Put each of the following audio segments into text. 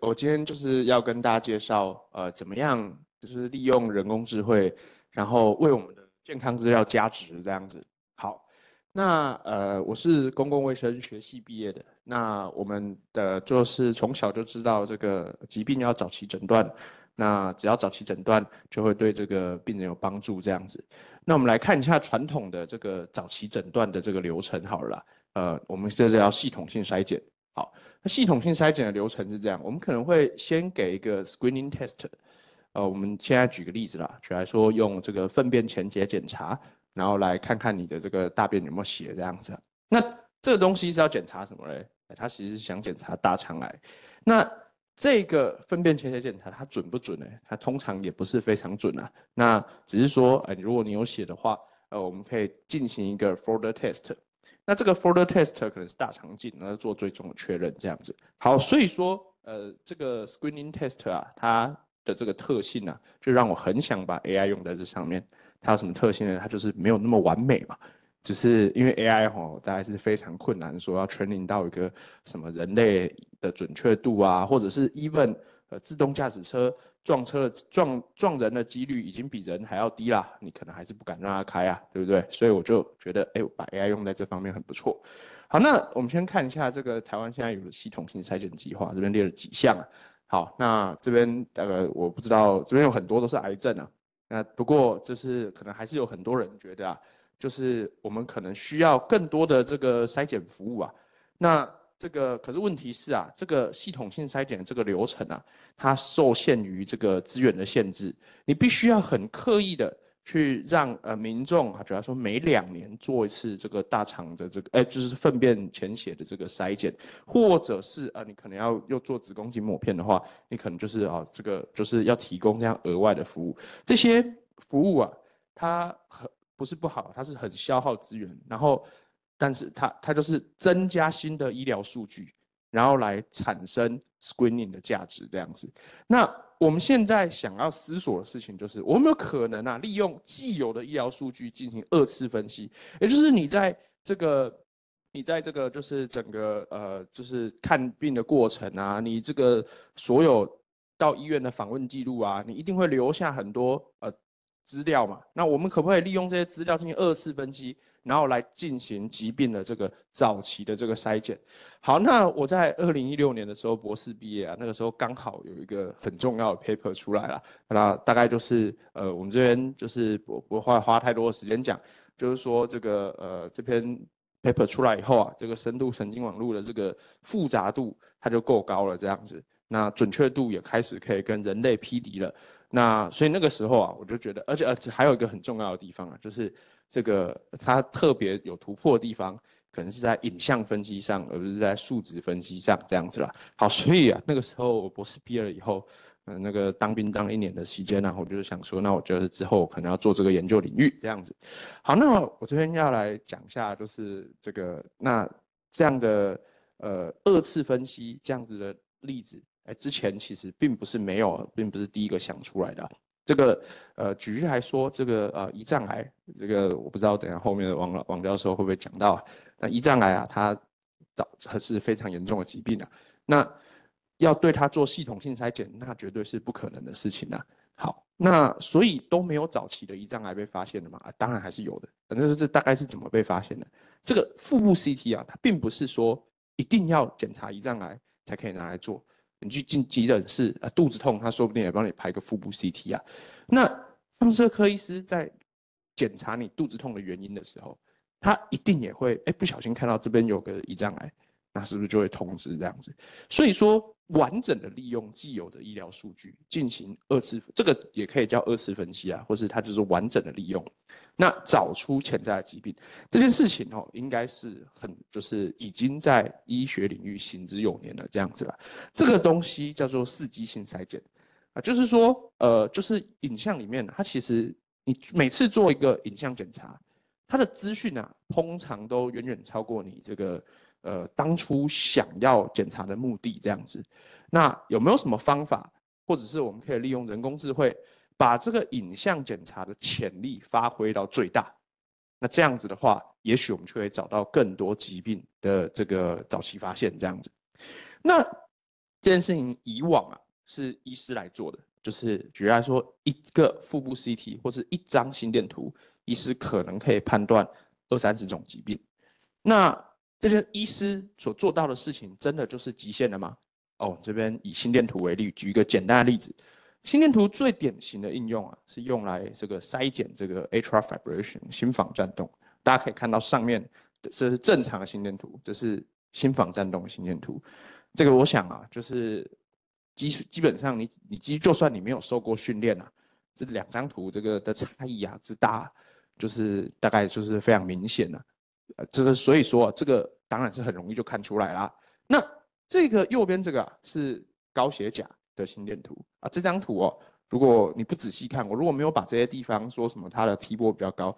我今天就是要跟大家介绍，怎么样就是利用人工智慧，然后为我们的健康资料加值这样子。好，那我是公共卫生学系毕业的，那我们的就是从小就知道这个疾病要早期诊断，那只要早期诊断就会对这个病人有帮助这样子。那我们来看一下传统的这个早期诊断的这个流程好了啦，我们这叫系统性筛检。 好，那系统性筛检的流程是这样，我们可能会先给一个 screening test，我们现在举个例子啦，举来说用这个粪便潜血检查，然后来看看你的这个大便有没有血这样子。那这个东西是要检查什么嘞？它其实是想检查大肠癌。那这个粪便潜血检查它准不准呢？它通常也不是非常准啊。那只是说，如果你有血的话，我们可以进行一个 further test。 那这个 further test 可能是大肠镜，然后做最终的确认这样子。好，所以说，这个 screening test 啊，它的这个特性啊，就让我很想把 AI 用在这上面。它有什么特性呢？它就是没有那么完美嘛，就是因为 AI 吼，大概是非常困难，说要 training 到一个什么人类的准确度啊，或者是 even 自动驾驶车撞人的几率已经比人还要低啦，你可能还是不敢让它开啊，对不对？所以我就觉得，我把 AI 用在这方面很不错。好，那我们先看一下这个台湾现在有的系统性筛检计划，这边列了几项啊。好，那这边我不知道，这边有很多都是癌症啊。那不过就是可能还是有很多人觉得啊，就是我们可能需要更多的这个筛检服务啊。那 这个可是问题是啊，这个系统性筛检的这个流程啊，它受限于这个资源的限制，你必须要很刻意的去让民众啊，主要说每2年做一次这个大肠的这个就是粪便潜血的这个筛检，或者是你可能要又做子宫颈抹片的话，你可能就是啊这个就是要提供这样额外的服务，这些服务啊，它很不是不好，它是很消耗资源，然后 但是它就是增加新的医疗数据，然后来产生 screening 的价值这样子。那我们现在想要思索的事情就是，我有没有可能啊，利用既有的医疗数据进行2次分析？也就是你在这个就是整个就是看病的过程啊，你这个所有到医院的访问记录啊，你一定会留下很多资料嘛。那我们可不可以利用这些资料进行2次分析？ 然后来进行疾病的这个早期的这个筛检。好，那我在2016年的时候博士毕业啊，那个时候刚好有一个很重要的 paper 出来了。那大概就是我们这边就是不花太多的时间讲，就是说这个这篇 paper 出来以后啊，这个深度神经网络的这个复杂度它就够高了这样子，那准确度也开始可以跟人类匹敌了。那所以那个时候啊，我就觉得，而且还有一个很重要的地方啊，就是 这个它特别有突破的地方，可能是在影像分析上，而不是在数值分析上这样子啦。好，所以啊，那个时候我博士毕业了以后，那个当兵当1年的期间呢，我就是想说，那我觉得之后可能要做这个研究领域这样子。好，那我这边要来讲一下，就是这个那这样的2次分析这样子的例子，之前其实并不是没有，并不是第一个想出来的啊。 这个举例来说，这个胰脏癌，这个我不知道，等一下后面的王教授会不会讲到啊？那胰脏癌啊，它是非常严重的疾病啊，那要对它做系统性筛检，那绝对是不可能的事情啊。好，那所以都没有早期的胰脏癌被发现的嘛？当然还是有的，但是这大概是怎么被发现的？这个腹部 CT 啊，它并不是说一定要检查胰脏癌才可以拿来做。 你去进急诊室啊，肚子痛，他说不定也帮你排个腹部 CT 啊。那放射科医师在检查你肚子痛的原因的时候，他一定也会不小心看到这边有个胰脏癌，那是不是就会通知这样子？所以说，完整的利用既有的医疗数据进行2次，这个也可以叫2次分析啊，或是它就是完整的利用，那找出潜在的疾病这件事情哦，应该是很就是已经在医学领域行之有年了这样子啦。这个东西叫做4G性筛检啊，就是说就是影像里面它其实你每次做一个影像检查，它的资讯啊通常都远远超过你这个 当初想要检查的目的这样子，那有没有什么方法，或者是我们可以利用人工智慧，把这个影像检查的潜力发挥到最大？那这样子的话，也许我们就会找到更多疾病的这个早期发现这样子。那这件事情以往啊是医师来做的，就是举例来说，一个腹部 CT 或是一张心电图，医师可能可以判断20-30种疾病。那这些医师所做到的事情，真的就是极限了吗？哦，这边以心电图为例，举一个简单的例子。心电图最典型的应用啊，是用来这个筛检这个 atrial fibrillation 心房颤动。大家可以看到上面，这是正常的心电图，这是心房颤动的心电图。这个我想啊，就是基本上你就算你没有受过训练啊，这两张图这个的差异啊之大，就是大概就是非常明显了。这个所以说啊，这个当然是很容易就看出来啦。那这个右边这个啊，是高血钾的心电图啊，这张图哦，如果你不仔细看，我如果没有把这些地方说什么它的 T 波比较高，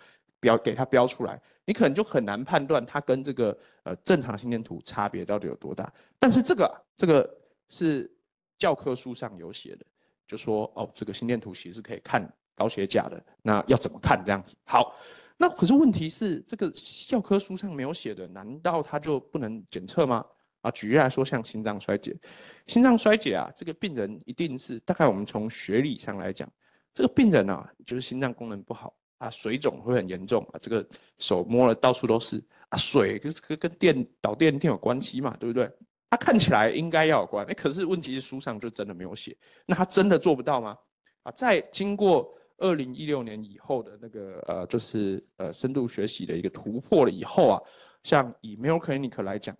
给它标出来，你可能就很难判断它跟这个正常心电图差别到底有多大。但是这个是教科书上有写的，就说哦，这个心电图其实是可以看高血钾的，那要怎么看这样子？好，那可是问题是这个教科书上没有写的，难道它就不能检测吗？啊，举例来说，像心脏衰竭，心脏衰竭啊，这个病人一定是大概我们从学理上来讲，这个病人啊，就是心脏功能不好啊，水肿会很严重啊，这个手摸了到处都是啊，水跟导电有关系嘛，对不对？它看起来应该要有关，可是问题是书上就真的没有写，那他真的做不到吗？啊，在经过2016年以后的那个就是深度学习的一个突破了以后啊，像以 Mayo Clinic 来讲。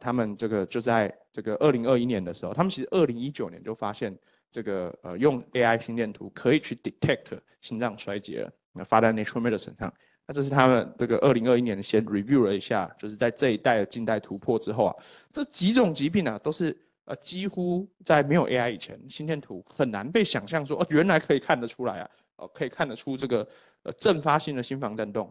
他们这个就在这个2021年的时候，他们其实2019年就发现这个用 AI 心电图可以去 detect 心脏衰竭了，那发在 Nature Medicine 上。那这是他们这个2021年先 review 了一下，就是在这一代的近代突破之后啊，这几种疾病啊都是几乎在没有 AI 以前，心电图很难被想象说哦原来可以看得出来啊，可以看得出这个阵发性的心房颤动。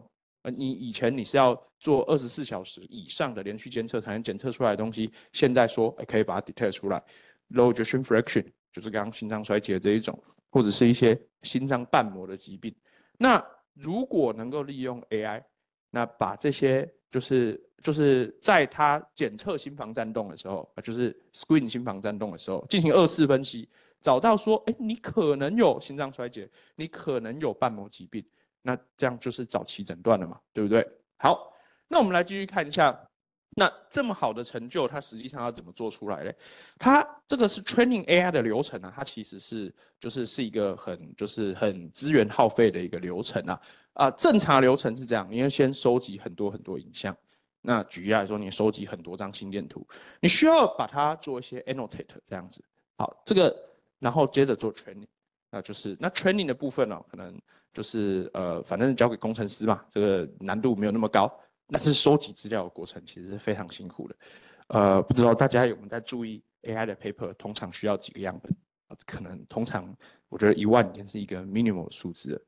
你以前你是要做24小时以上的连续监测才能检测出来的东西，现在说可以把它 detect 出来。Low ejection fraction 就是刚刚心脏衰竭这一种，或者是一些心脏瓣膜的疾病。那如果能够利用 AI， 那把这些就是在它检测心房颤动的时候，就是 screen 心房颤动的时候进行二次分析，找到说，你可能有心脏衰竭，你可能有瓣膜疾病。那这样就是早期诊断了嘛，对不对？好，那我们来继续看一下，那这么好的成就，它实际上要怎么做出来嘞？它这个是 training AI 的流程啊，它其实是一个很资源耗费的一个流程啊。正常流程是这样，你要先收集很多影像。那举例来说，你收集很多张心电图，你需要把它做一些 annotate 这样子。好，这个然后接着做 training。那 training 的部分呢，可能就是反正交给工程师嘛，这个难度没有那么高。但是收集资料的过程其实是非常辛苦的。不知道大家有没有在注意 AI 的 paper 通常需要几个样本？可能通常我觉得10000已经是一个 minimal 数字了。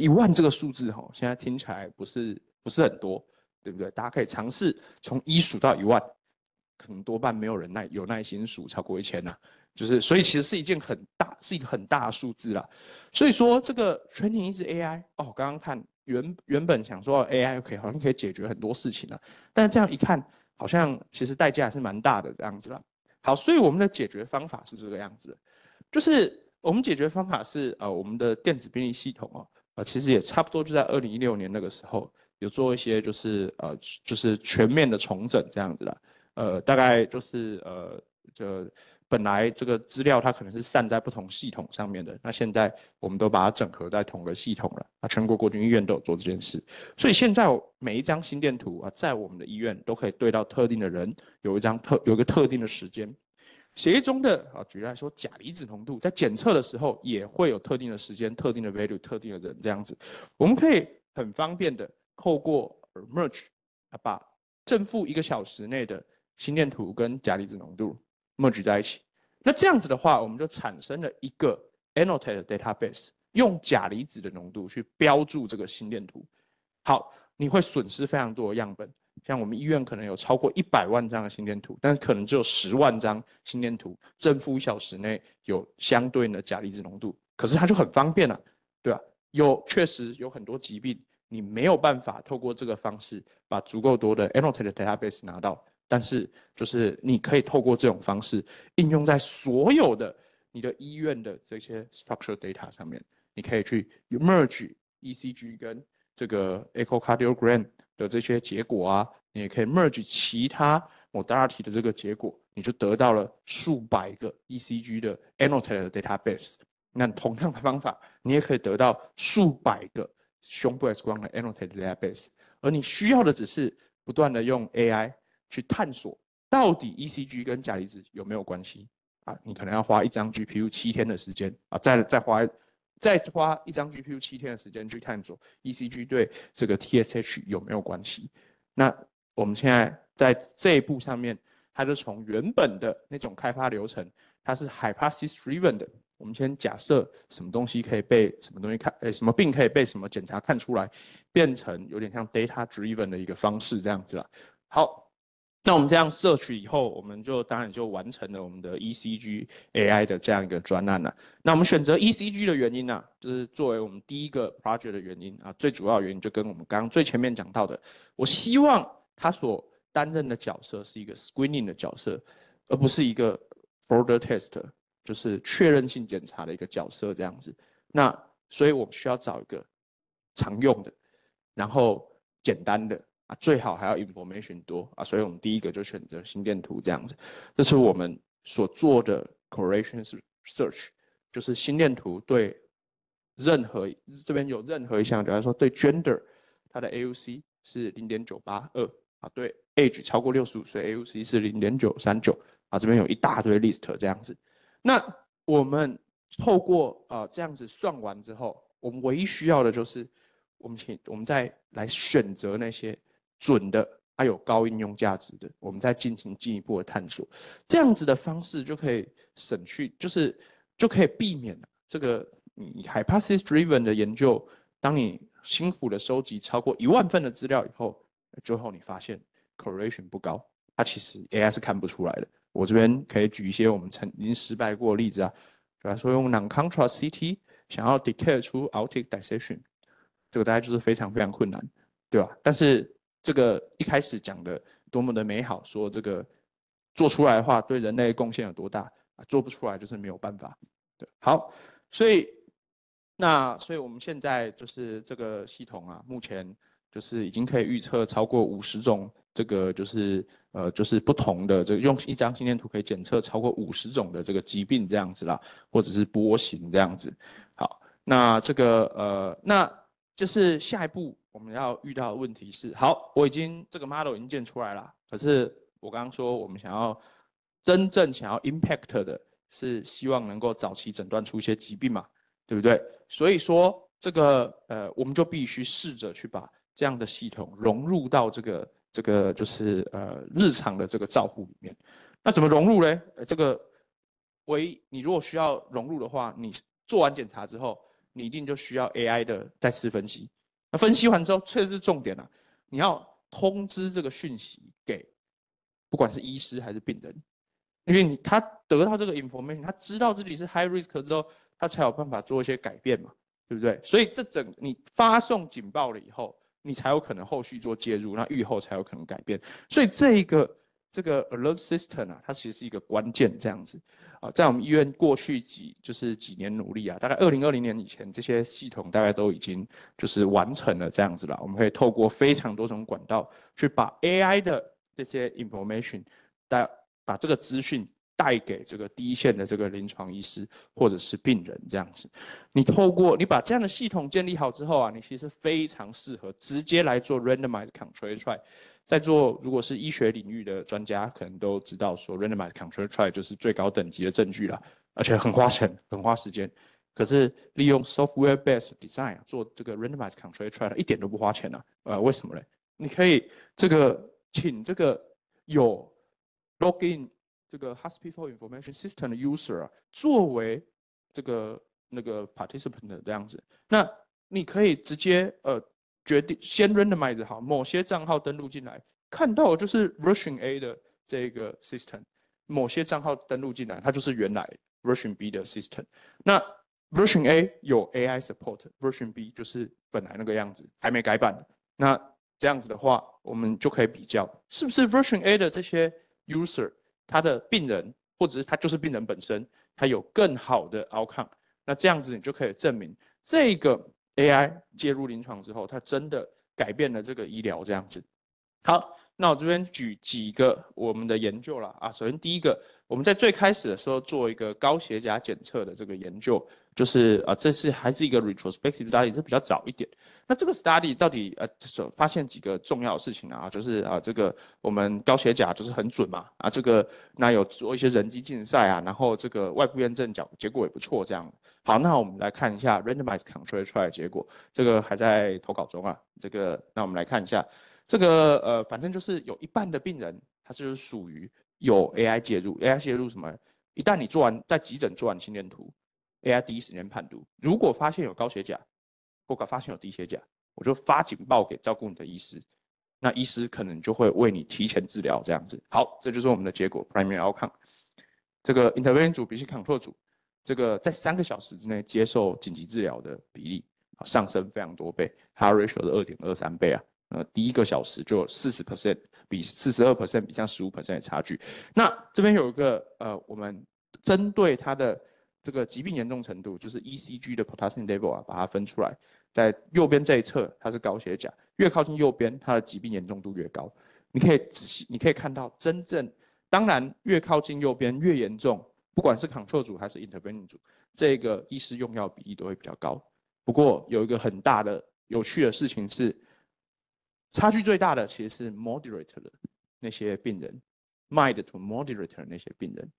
10000这个数字哈，现在听起来不是很多，对不对？大家可以尝试从1数到10000，可能多半没有人有耐心数超过1000啊。就是，所以其实是一个很大的数字啦。所以说这个 training 是 AI 哦，刚刚看原本想说 AI 好像可以解决很多事情了，但是这样一看，好像其实代价还是蛮大的这样子啦。好，所以我们的解决方法是这个样子的，就是我们解决方法是我们的电子病历系统哦，其实也差不多就在2016年那个时候有做一些就是全面的重整这样子啦，大概就是就。本来这个资料它可能是散在不同系统上面的，那现在我们都把它整合在同个系统了。啊，全国国军医院都有做这件事，所以现在每一张心电图啊，在我们的医院都可以对到特定的人，有一个特定的时间。血液中的举例来说，钾离子浓度在检测的时候也会有特定的时间、特定的 value、特定的人这样子。我们可以很方便的透过 merge 把正负1个小时内的心电图跟钾离子浓度。merge 在一起，那这样子的话，我们就产生了一个 annotated database， 用钾离子的浓度去标注这个心电图。好，你会损失非常多的样本，像我们医院可能有超过100万张的心电图，但是可能只有10万张心电图正负1小时内有相对应的钾离子浓度。可是它就很方便了，对吧？确实有很多疾病，你没有办法透过这个方式把足够多的 annotated database 拿到。但是就是你可以透过这种方式应用在所有的你的医院的这些 structural data 上面，你可以去 merge ECG 跟这个 echocardiogram 的这些结果啊，你也可以 merge 其他 modality 的这个结果，你就得到了数百个 ECG 的 annotated database。那同样的方法，你也可以得到数百个胸部 X 光的 annotated database。而你需要的只是不断的用 AI 去探索到底 ECG 跟钾离子有没有关系啊？你可能要花一张 GPU 7天的时间啊，再花一张 GPU 7天的时间去探索 ECG 对这个 TSH 有没有关系。那我们现在在这一步上面，它就从原本的那种开发流程，它是 hypothesis driven 的。我们先假设什么东西可以被什么东西看，什么病可以被什么检查看出来，变成有点像 data driven 的一个方式这样子啦。好，那我们这样摄取以后，我们就当然就完成了我们的 ECG AI 的这样一个专案了。那我们选择 ECG 的原因啊，就是作为我们第一个 project 的原因啊，最主要的原因就跟我们刚刚最前面讲到的，我希望它所担任的角色是一个 screening 的角色，而不是一个 further test。就是确认性检查的一个角色这样子，那所以我们需要找一个常用的，然后简单的啊，最好还要 information 多啊，所以我们第一个就选择心电图这样子，这是我们所做的 correlation search， 就是心电图对任何这边有任何一项，比方说对 gender 它的 AUC 是 0.982 啊，对 age 超过65岁 AUC 是 0.939 啊，这边有一大堆 list 这样子。那我们透过这样子算完之后，我们唯一需要的就是我们再来选择那些准的，还有高应用价值的，我们再进行进一步的探索。这样子的方式就可以省去，就可以避免这个你 hypothesis driven 的研究，当你辛苦的收集超过10000份的资料以后，最后你发现 correlation 不高，它其实 AI 是看不出来的。我这边可以举一些我们曾经失败过的例子啊，比方说用 non-contrast CT 想要 detect 出 aortic dissection， 这个大概就是非常非常困难，对吧？但是这个一开始讲的多么的美好，说这个做出来的话对人类贡献有多大啊，做不出来就是没有办法。对，好，所以我们现在就是这个系统啊，目前就是已经可以预测超过50种。这个就是不同的，这个用一张心电图可以检测超过50种的这个疾病这样子啦，或者是波形这样子。好，那这个那就是下一步我们要遇到的问题是，好，我已经这个 model 已经建出来了，可是我刚刚说我们真正想要 impact 的是希望能够早期诊断出一些疾病嘛，对不对？所以说这个我们就必须试着去把这样的系统融入到这个就是日常的这个照护里面。那怎么融入呢？这个你如果需要融入的话，你做完检查之后，你一定就需要 AI 的再次分析。那分析完之后，这是重点了，你要通知这个讯息给不管是医师还是病人，因为他得到这个 information， 他知道自己是 high risk 之后，他才有办法做一些改变嘛，对不对？所以你发送警报了以后，你才有可能后续做介入，那预后才有可能改变。所以这个 alert system 啊，它其实是一个关键这样子啊，在我们医院过去几年努力啊，大概2020年以前，这些系统大概都已经就是完成了这样子了。我们可以透过非常多种管道去把 AI 的这些 information 把这个资讯带给这个第一线的这个临床医师或者是病人这样子。你把这样的系统建立好之后啊，你其实非常适合直接来做 randomized control trial。在做如果是医学领域的专家可能都知道说 randomized control trial 就是最高等级的证据啦，而且很花钱很花时间。可是利用 software based design 做这个 randomized control trial 一点都不花钱啦，为什么呢？你可以请这个有 login这个 Hospital Information System 的 user 啊，作为这个participant 的这样子，那你可以直接决定先 randomize 好某些账号登录进来，看到的就是 version A 的这个 system， 某些账号登录进来，它就是原来 version B 的 system。那 version A 有 AI support，version B 就是本来那个样子，还没改版的。那这样子的话，我们就可以比较是不是 Version A 的这些 user 他的病人，或者是他就是病人本身，他有更好的 outcome。那这样子你就可以证明这个 AI 介入临床之后，它真的改变了这个医疗这样子。好，那我这边举几个我们的研究啦。首先第一个，我们在最开始的时候做一个高血钾检测的这个研究，就是这是还是一个 retrospective study， 这比较早一点。那这个 study 到底发现几个重要的事情啊，就是这个我们高血钾就是很准嘛，这个那有做一些人机竞赛啊，然后这个外部验证结果也不错这样。好，那我们来看一下 randomized control 出来的结果，这个还在投稿中啊。这个那我们来看一下。这个反正就是有一半的病人，他是属于有 AI 介入。AI 介入什么？一旦你做完在急诊做完心电图 ，AI 第一时间判读，如果发现有高血钾，或发现有低血钾，我就发警报给照顾你的医师，那医师可能就会为你提前治疗这样子。好，这就是我们的结果 primary outcome。这个 intervention 组比起 control 组，这个在3个小时之内接受紧急治疗的比例上升非常多倍，它 ratio 的2.23倍啊。第1个小时就有 40% 比 42% 比上 15% 的差距。那这边有一个我们针对它的这个疾病严重程度，就是 ECG 的 potassium level 把它分出来，在右边这一侧它是高血钾，越靠近右边它的疾病严重度越高。你可以看到真正，当然越靠近右边越严重，不管是 control 组还是 intervention 组，这个医师用药比例都会比较高。不过有一个很大的有趣的事情是，差距最大的其实是 moderate 的那些病人 ，mild to moderate 的那些病人，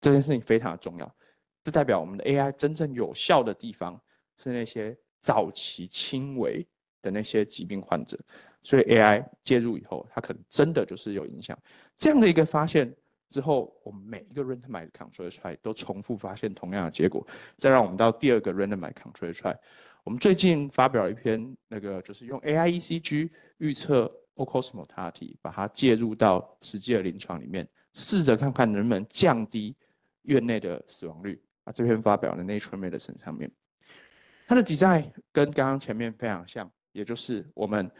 这件事情非常的重要。这代表我们的 AI 真正有效的地方是那些早期轻微的那些疾病患者，所以 AI 介入以后，它可能真的就是有影响。这样的一个发现之后，我们每一个 randomized control trial 都重复发现同样的结果，再让我们到第2个 randomized control trial。我们最近发表了一篇，那个就是用 AI ECG 预测 all-cause mortality， 把它介入到实际的临床里面，试着看看能不能降低院内的死亡率。这篇发表的 Nature Medicine 上面，它的 design 跟刚刚前面非常像，也就是我们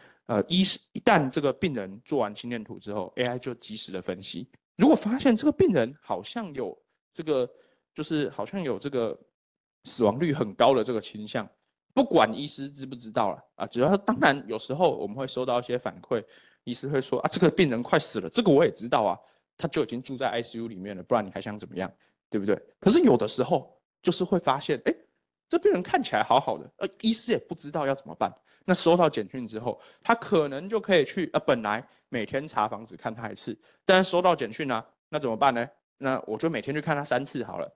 一旦这个病人做完心电图之后 ，AI 就及时的分析，如果发现这个病人好像有这个，就是好像有这个死亡率很高的这个倾向。不管医师知不知道了主要当然有时候我们会收到一些反馈，医师会说这个病人快死了，这个我也知道啊，他就已经住在 ICU 里面了，不然你还想怎么样，对不对？可是有的时候就是会发现，这病人看起来好好的，医师也不知道要怎么办。那收到简讯之后，他可能就可以去本来每天查房子看他一次，但是收到简讯那怎么办呢？那我就每天去看他3次好了。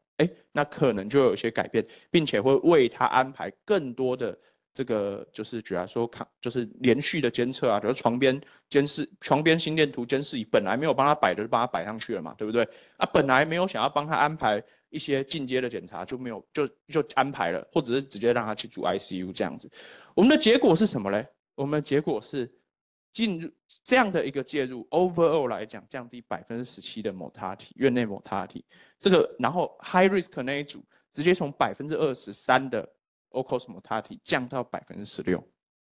那可能就有一些改变，并且会为他安排更多的这个，就是举例说，就是连续的监测比如床边监视、床边心电图监视仪，本来没有帮他摆的，就帮他摆上去了嘛，对不对？本来没有想要帮他安排一些进阶的检查，就没有就安排了，或者是直接让他去住 ICU 这样子。我们的结果是什么呢？我们的结果是进入这样的一个介入 ，overall 来讲降低17%的 mortality 院内 mortality， 这个然后 high risk 那一组直接从23%的 all-cause mortality 降到16%，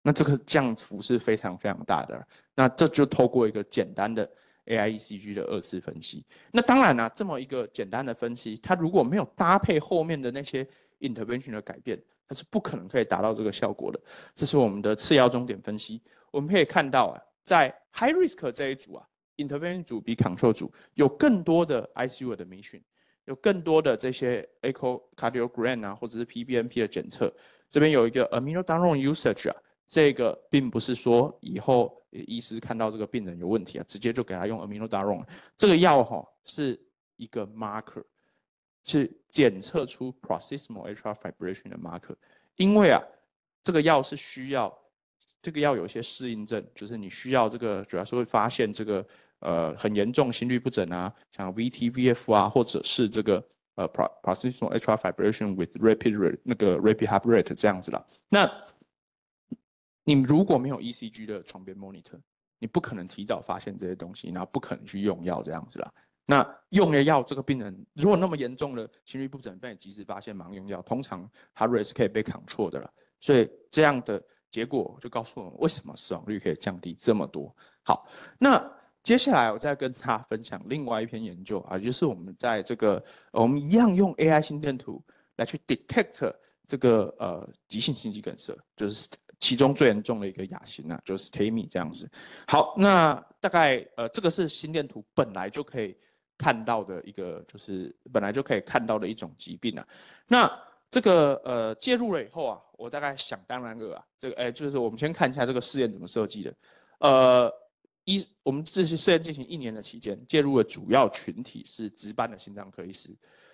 那这个降幅是非常非常大的。那这就透过一个简单的 AI ECG 的2次分析。那当然这么一个简单的分析，它如果没有搭配后面的那些 intervention 的改变，它是不可能可以达到这个效果的。这是我们的次要重点分析。我们可以看到在 high risk 这一组intervention 组比 control 组有更多的 ICU admission， 有更多的这些 echocardiogram 或者是 PBNP 的检测。这边有一个 amiodarone usage 这个并不是说以后医师看到这个病人有问题直接就给他用 amiodarone， 这个药是一个 marker， 是检测出 paroxysmal atrial fibrillation 的 marker， 因为这个药是需要。这个要有一些适应症，就是你需要这个主要是会发现这个很严重心律不整像 VT、VF 或者是这个paroxysmal atrial fibrillation with rapid heart rate 这样子啦。那你如果没有 ECG 的床边 monitor， 你不可能提早发现这些东西，然后不可能去用药这样子啦。那用了药，这个病人如果那么严重的心律不整被你及时发现，马上用药，通常 heart rate 是可以被 control 的了。所以这样的结果就告诉我们为什么死亡率可以降低这么多。好，那接下来我再跟大家分享另外一篇研究啊，就是我们在这个我们一样用 AI 心电图来去 detect 这个急性心肌梗塞，就是其中最严重的一个亚型啊，就是 STEMI 这样子。好，那大概这个是心电图本来就可以看到的一个，就是本来就可以看到的一种疾病啊。那这个介入了以后啊，我大概想当然了啊，这个就是我们先看一下这个试验怎么设计的。我们这些试验进行1年的期间，介入的主要群体是值班的心脏科医师。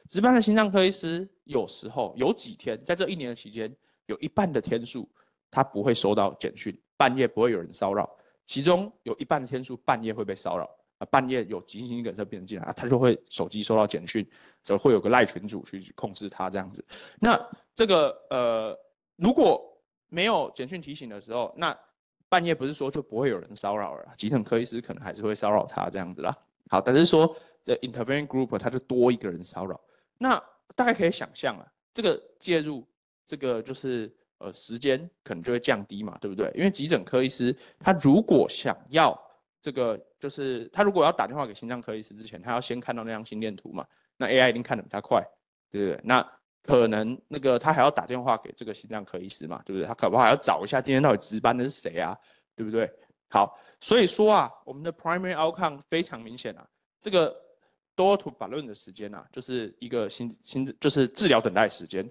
值班的心脏科医师有时候有几天，在这1年的期间，有一半的天数他不会收到简讯，半夜不会有人骚扰，其中有一半的天数半夜会被骚扰。半夜有急性心肌梗塞病人进来，他就会手机收到简讯，就会有个赖群组去控制他这样子。那这个如果没有简讯提醒的时候，那半夜不是说就不会有人骚扰了，急诊科医师可能还是会骚扰他这样子啦。好，但是说这 intervening group 他就多一个人骚扰。那大概可以想象啊，这个介入这个就是时间可能就会降低嘛，对不对？因为急诊科医师他如果想要这个就是他如果要打电话给心脏科医师之前，他要先看到那张心电图嘛。那 AI 一定看得比他快，对不对？那可能那个他还要打电话给这个心脏科医师嘛，对不对？他可不还要找一下今天到底值班的是谁啊，对不对？好，所以说啊，我们的 primary outcome 非常明显啊，这个 door to balloon 的时间啊，就是一个就是治疗等待时间，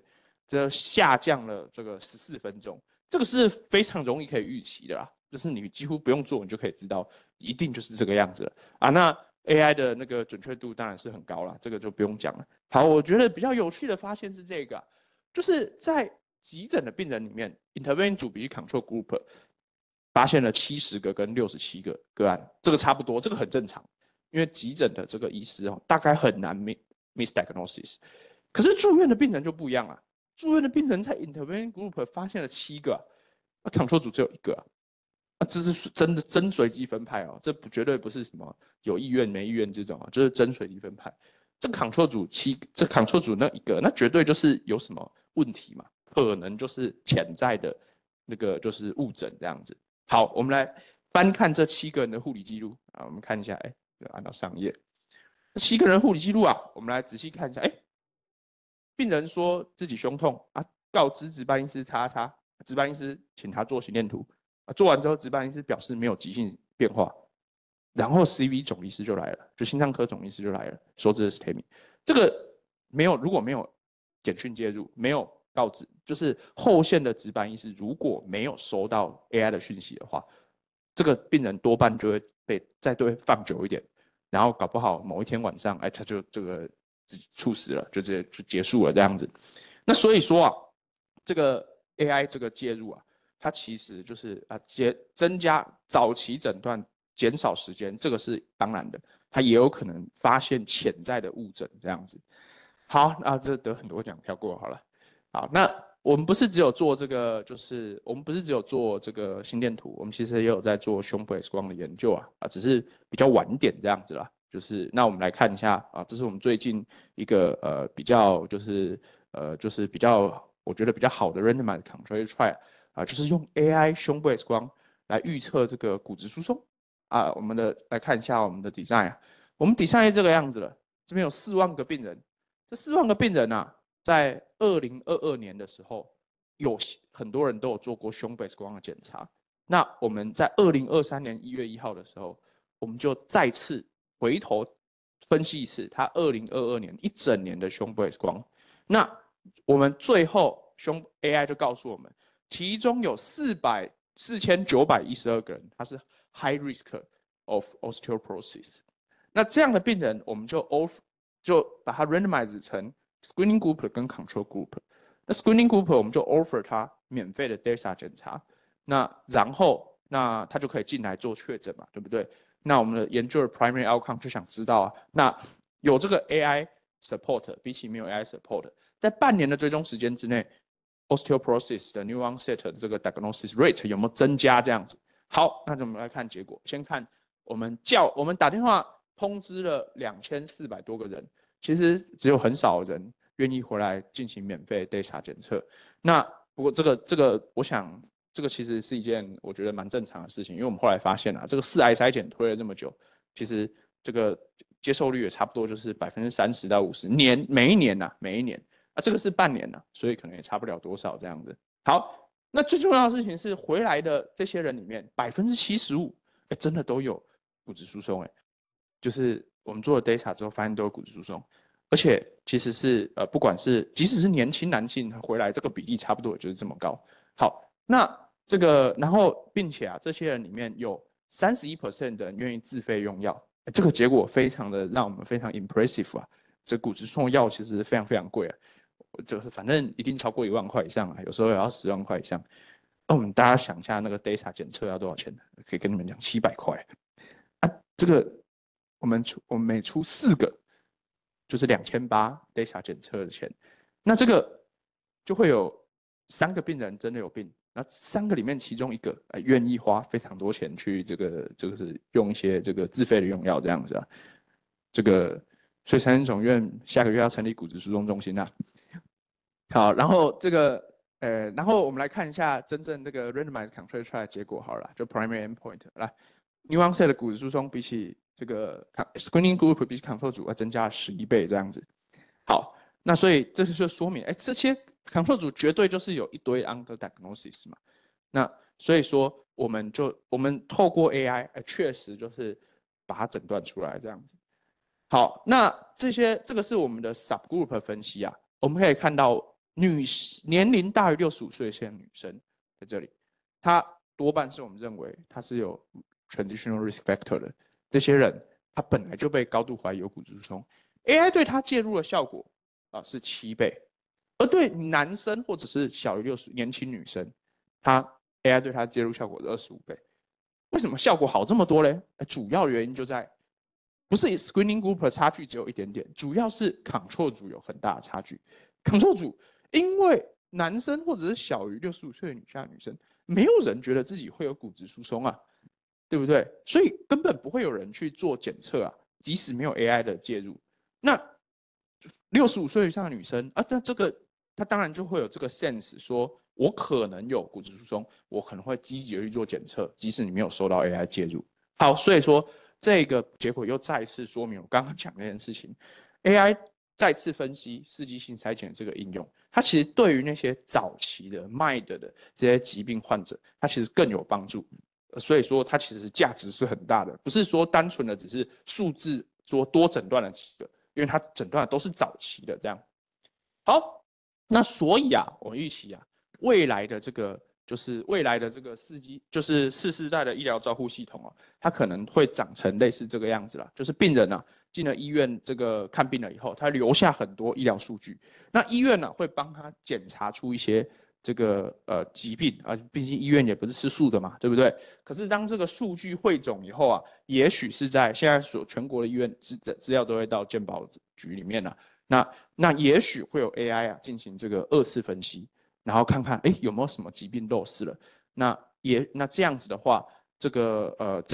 这下降了这个14分钟，这个是非常容易可以预期的啦。就是你几乎不用做，你就可以知道，一定就是这个样子了啊。那 AI 的那个准确度当然是很高了，这个就不用讲了。好，我觉得比较有趣的发现是这个、啊，就是在急诊的病人里面 ，intervention 组比起 control group 发现了70个跟67个个案，这个差不多，这个很正常，因为急诊的这个医师哦，大概很难 misdiagnosis。可是住院的病人就不一样啊，住院的病人在 intervention group 发现了7个、啊、，control 组只有1个、啊。这是真的真随机分派哦，这不绝对不是什么有意愿没意愿这种啊，就是真随机分派。这 control 组这 control 组那一个，那绝对就是有什么问题嘛，可能就是潜在的那个就是误诊这样子。好，我们来翻看这7个人的护理记录啊，我们看一下，哎，就按到上页，这7个人护理记录啊，我们来仔细看一下，哎，病人说自己胸痛啊，告知值班医师XXX，值班医师请他做心电图。做完之后，值班医师表示没有急性变化，然后 CV 总医师就来了，就心脏科总医师就来了，说这是 STEMI。这个没有，如果没有简讯介入，没有告知，就是后线的值班医师如果没有收到 AI 的讯息的话，这个病人多半就会被再对放久一点，然后搞不好某一天晚上，哎，他就这个自己猝死了，就直接就结束了这样子。那所以说啊，这个 AI 这个介入啊。它其实就是啊，增加早期诊断，减少时间，这个是当然的。它也有可能发现潜在的误诊这样子。好，那这得很多奖跳过好了。好，那我们不是只有做这个，就是我们不是只有做这个心电图，我们其实也有在做胸部 X 光的研究啊，只是比较晚点这样子啦。就是那我们来看一下啊，这是我们最近一个比较就是就是比较我觉得比较好的 randomized controlled trial。啊，就是用 AI 胸部 X 光来预测这个骨质疏松啊。我们的来看一下我们的 design 啊，我们 design 是这个样子了。这边有4万个病人，这4万个病人啊，在2022年的时候，有很多人都有做过胸部 X 光的检查。那我们在2023年1月1号的时候，我们就再次回头分析一次他2022年一整年的胸部 X 光。那我们最后AI 就告诉我们。其中有4912个人，他是 high risk of osteoporosis。那这样的病人，我们就把它 randomize 成 screening group 跟 control group。那 screening group 我们就 offer 他免费的 DEXA 检查，那然后那他就可以进来做确诊嘛，对不对？那我们的研究的 primary outcome 就想知道啊，那有这个 AI support， 比起没有 AI support， 在半年的追踪时间之内。Osteoporosis 的 new onset 的这个 diagnosis rate 有没有增加？这样子，好，那我们来看结果。先看我们打电话通知了2400多个人，其实只有很少人愿意回来进行免费 DEXA 检测。那不过这个我想这个其实是一件我觉得蛮正常的事情，因为我们后来发现啊，这个4癌筛检推了这么久，其实这个接受率也差不多就是30%到50%，每一年啊，这个是半年啊，所以可能也差不了多少这样子。好，那最重要的事情是回来的这些人里面75%，真的都有骨质疏松，就是我们做了 DEXA 之后发现都有骨质疏松。而且其实是不管是即使是年轻男性回来，这个比例差不多也就是这么高。好，那这个然后并且啊，这些人里面有 31% 的人愿意自费用药，这个结果非常的让我们非常 impressive 啊。这骨质疏松药其实非常非常贵啊，就是反正一定超过1万块以上啊，有时候也要10万块以上。那我们大家想一下，那个 DEXA 检测要多少钱？可以跟你们讲700块啊。这个我们每出4个。就是2800 DEXA 检测的钱，那这个就会有3个病人真的有病，那3个里面其中1个愿意花非常多钱去这个是用一些这个自费的用药这样子啊，这个所以产检总院下个月要成立骨质疏松中心啊。好，然后这个然后我们来看一下真正这个 randomized control trial 的结果好了，就 primary endpoint 来 new onset 的骨质疏松比起这个 screening group 比起 control 组增加了11倍这样子。好，那所以这就说明，这些 control 组绝对就是有一堆 under diagnosis 嘛。那所以说，我们透过 AI，确实就是把它诊断出来这样子。好，那这个是我们的 subgroup 分析啊，我们可以看到年龄大于65岁的女生在这里，她多半是我们认为她是有 traditional risk factor 的。这些人他本来就被高度怀疑有骨质疏松 ，AI 对他介入的效果啊是7倍，而对男生或者是小于60年轻女生，他 AI 对他介入效果是25倍。为什么效果好这么多嘞？主要原因就在不是 screening group 的差距只有一点点，主要是 control 组有很大的差距。control 组因为男生或者是小于65岁的女生，没有人觉得自己会有骨质疏松啊。对不对？所以根本不会有人去做检测啊，即使没有 AI 的介入。那65岁以上的女生啊，那这个她当然就会有这个 sense， 说我可能有骨质疏松，我可能会积极的去做检测，即使你没有受到 AI 介入。好，所以说这个结果又再次说明我刚刚讲那件事情 ，AI 再次分析刺激性筛检这个应用，它其实对于那些早期的 MID 的这些疾病患者，它其实更有帮助。所以说它其实价值是很大的，不是说单纯的只是数字说多诊断了几个，因为它诊断的都是早期的这样。好，那所以啊，我预期啊，未来的这个次世代的医疗照护系统哦，它可能会长成类似这个样子啦，就是病人啊进了医院这个看病了以后，他留下很多医疗数据，那医院呢会帮他检查出一些。这个疾病啊，毕竟医院也不是吃素的嘛，对不对？可是当这个数据汇总以后啊，也许是在现在全国的医院资料都会到健保局里面了，那也许会有 AI 啊进行这个2次分析，然后看看有没有什么疾病漏失了。那这样子的话，这个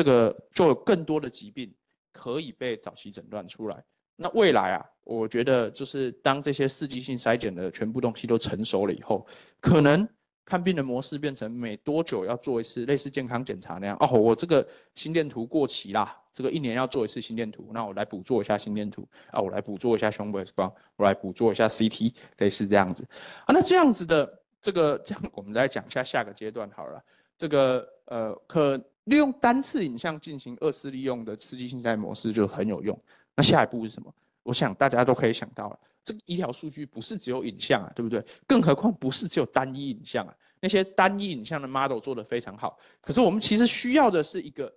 就有更多的疾病可以被早期诊断出来。那未来啊，我觉得就是当这些刺激性筛检的全部东西都成熟了以后，可能看病的模式变成每多久要做一次类似健康检查那样。哦，我这个心电图过期啦，这个1年要做一次心电图，那我来捕捉一下心电图啊，我来捕捉一下胸部 X 光，我来捕捉一下 CT， 类似这样子啊。那这样子的这样，我们来讲一下下个阶段好了。这个可利用单次影像进行2次利用的刺激性筛检模式就很有用。那下一步是什么？我想大家都可以想到了，这个医疗数据不是只有影像啊，对不对？更何况不是只有单一影像啊，那些单一影像的 model 做得非常好，可是我们其实需要的是一个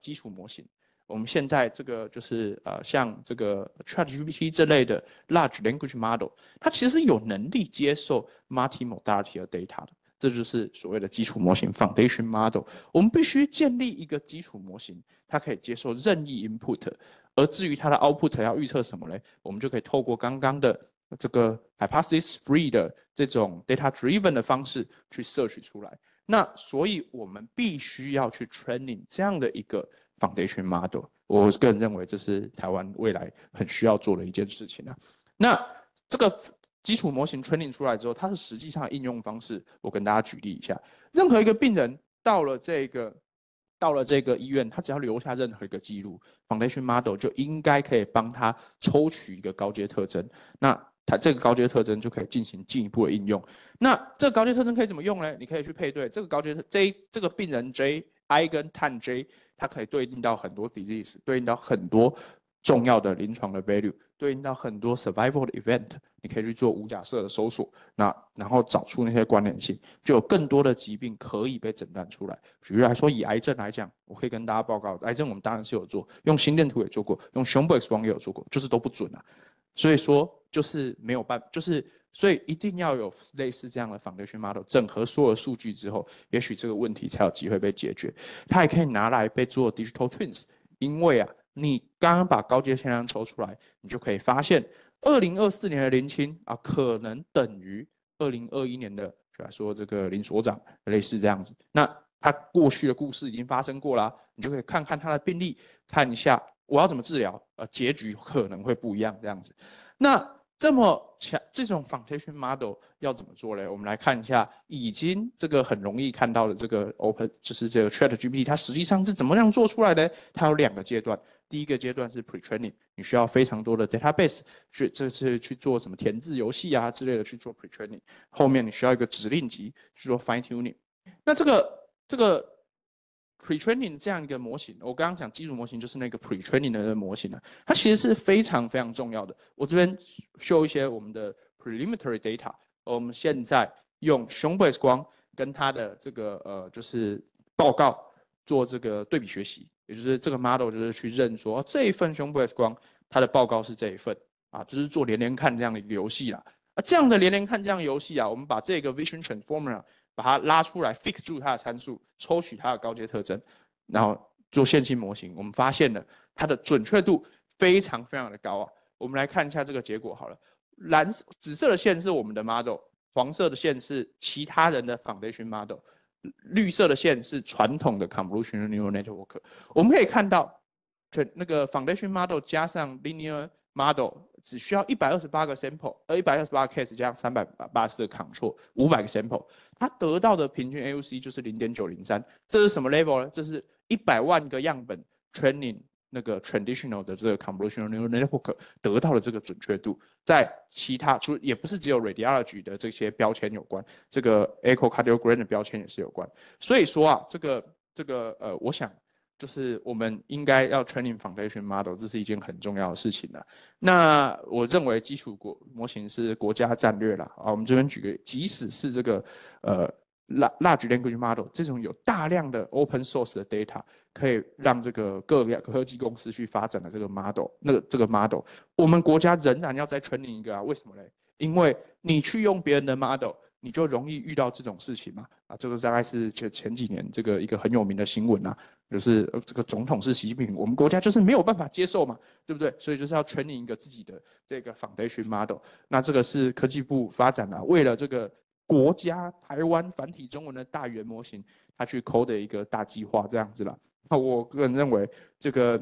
基础模型。我们现在这个就是像这个 ChatGPT 这类的 Large Language Model， 它其实有能力接受 multimodality data 的，这就是所谓的基础模型 Foundation Model。我们必须建立一个基础模型，它可以接受任意 input。而至于它的 output 要预测什么呢？我们就可以透过刚刚的这个 hypothesis free 的这种 data driven 的方式去摄取出来。那所以我们必须要去 training 这样的一个 foundation model。我个人认为这是台湾未来很需要做的一件事情啊。那这个基础模型 training 出来之后，它的实际上应用方式，我跟大家举例一下。任何一个病人到了这个医院，他只要留下任何一个记录 ，Foundation Model 就应该可以帮他抽取一个高阶特征。那它这个高阶特征就可以进行进一步的应用。那这个高阶特征可以怎么用呢？你可以去配对这个高阶 J 这个病人 J I 跟碳 J， 它可以对应到很多 disease， 对应到很多重要的临床的 value， 对应到很多 survival 的 event， 你可以去做无假设的搜索，那然后找出那些关联性，就有更多的疾病可以被诊断出来。举例来说，以癌症来讲，我可以跟大家报告，癌症我们当然是有做，用心电图也做过，用胸部 X 光也有做过，就是都不准啊。所以说就是没有办法，就是所以一定要有类似这样的 Foundation Model 整合所有的数据之后，也许这个问题才有机会被解决。它还可以拿来被做 Digital Twins， 因为啊，你刚刚把高阶现象抽出来，你就可以发现2024年的林青啊，可能等于2021年的，比如说这个林所长，类似这样子。那他过去的故事已经发生过啦，你就可以看看他的病例，看一下我要怎么治疗，结局可能会不一样这样子。那这么强，这种 Foundation Model 要怎么做呢？我们来看一下，已经这个很容易看到的这个 Open， 就是这个 ChatGPT， 它实际上是怎么样做出来的？它有两个阶段，第一个阶段是 Pre-training， 你需要非常多的 database 去，这是去做什么填字游戏啊之类的去做 Pre-training， 后面你需要一个指令集去做 Fine Tuning。那这个 Pre-training 这样一个模型，我刚刚讲基础模型就是那个 Pre-training 的模型啊，它其实是非常非常重要的。我这边show一些我们的 preliminary data， 我们现在用胸部 X 光跟它的这个就是报告做这个对比学习，也就是这个 model 就是去认说这一份胸部 X 光它的报告是这一份啊，就是做连连看这样的一个游戏啦。啊，这样的连连看这样的游戏啊，我们把这个 vision transformer 啊，把它拉出来 ，fix 住它的参数，抽取它的高阶特征，然后做线性模型。我们发现了它的准确度非常非常的高啊！我们来看一下这个结果好了。紫色的线是我们的 model， 黄色的线是其他人的 foundation model， 绿色的线是传统的 convolutional neural network。我们可以看到，那个 foundation model 加上 linear model。只需要128个 sample， 128 case 加上384个 control， 500个 sample， 它得到的平均 AUC 就是 0.903， 这是什么 level 呢？这是100万个样本 training 那个 traditional 的这个 convolutional neural network 得到的这个准确度，在其他也不是只有 radiology 的这些标签有关，这个 echocardiogram 的标签也是有关。所以说啊，这个我想。就是我们应该要 training foundation model， 这是一件很重要的事情了。那我认为基础模型是国家战略了啊。我们这边举个，即使是这个Large Language Model 这种有大量的 open source 的 data， 可以让这个各科技公司去发展的这个 model， 这个 model， 我们国家仍然要再 training 一个啊。为什么嘞？因为你去用别人的 model。你就容易遇到这种事情嘛？啊，这个大概是前几年这个一个很有名的新闻啊，就是这个总统是习近平，我们国家就是没有办法接受嘛，对不对？所以就是要 training 一个自己的这个 foundation model。那这个是科技部发展啊，为了这个国家台湾繁体中文的大语言模型，他去 code 的一个大计划这样子啦。那我个人认为，这个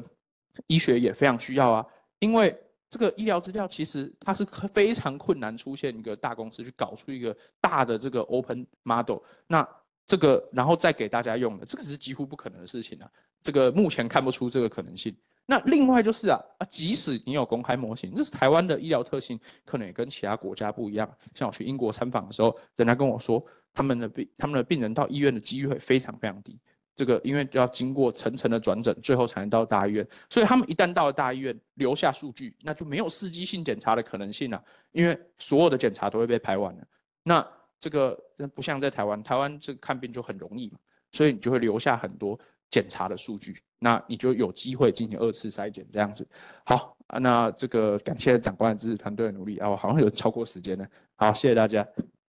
医学也非常需要啊，因为。这个医疗资料其实它是非常困难，出现一个大公司去搞出一个大的这个 open model， 那这个然后再给大家用的，这个是几乎不可能的事情啊。这个目前看不出这个可能性。那另外就是啊，即使你有公开模型，这是台湾的医疗特性，可能也跟其他国家不一样。像我去英国参访的时候，人家跟我说，他们的病人到医院的机会非常非常低。这个因为要经过层层的转诊，最后才能到大医院，所以他们一旦到了大医院，留下数据，那就没有伺机性检查的可能性了，因为所有的检查都会被排完了。那这个不像在台湾，台湾这个看病就很容易嘛，所以你就会留下很多检查的数据，那你就有机会进行二次筛检这样子。好，那这个感谢长官的支持团队的努力啊，我好像有超过时间了，好，谢谢大家。